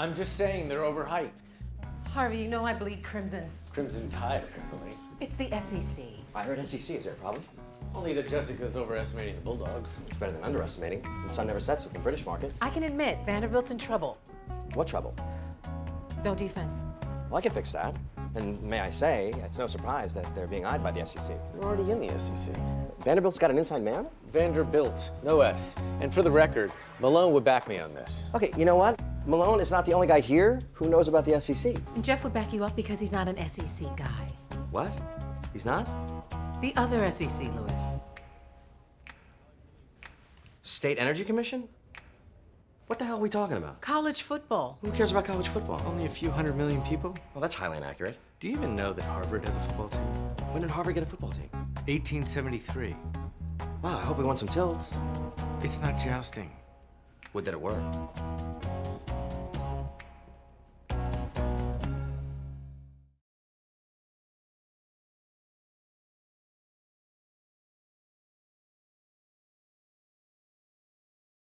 I'm just saying they're overhyped. Harvey, you know I bleed crimson. Crimson Tide, apparently. It's the SEC. I heard SEC. Is there a problem? Only that Jessica's overestimating the Bulldogs. It's better than underestimating. The sun never sets with the British market. I can admit, Vanderbilt's in trouble. What trouble? No defense. Well, I can fix that. And may I say, it's no surprise that they're being eyed by the SEC. They're already in the SEC. Vanderbilt's got an inside man? Vanderbilt, no S. And for the record, Malone would back me on this. Okay, you know what? Malone is not the only guy here who knows about the SEC. And Jeff would back you up because he's not an SEC guy. What? He's not? The other SEC, Lewis. State Energy Commission? What the hell are we talking about? College football. Who cares about college football? Only a few 100 million people. Well, that's highly inaccurate. Do you even know that Harvard has a football team? When did Harvard get a football team? 1873. Wow, I hope we won some tilts. It's not jousting. What did it work?